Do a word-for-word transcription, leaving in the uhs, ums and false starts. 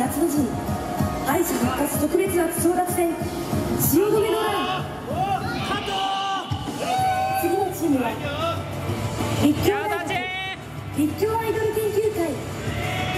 夏の陣愛知復活特別枠争奪戦汐留の乱。次のチームは立教アイドル研究会